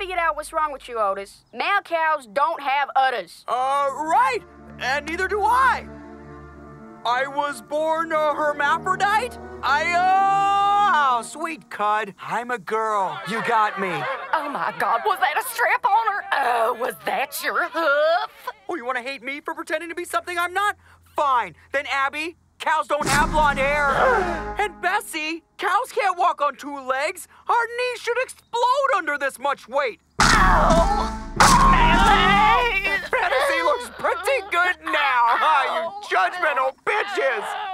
figured out what's wrong with you, Otis. Male cows don't have udders. Right. And neither do I. I was born a hermaphrodite. Oh, sweet cud. I'm a girl. You got me. Oh, my God. Was that a strap on her? Oh, was that your hoof? Oh, you want to hate me for pretending to be something I'm not? Fine. Then, Abby, cows don't have blonde hair. And Bessie, cows can't walk on two legs. Our knees should explode under this much weight. Ow! Fantasy looks pretty good now, huh, you judgmental bitches?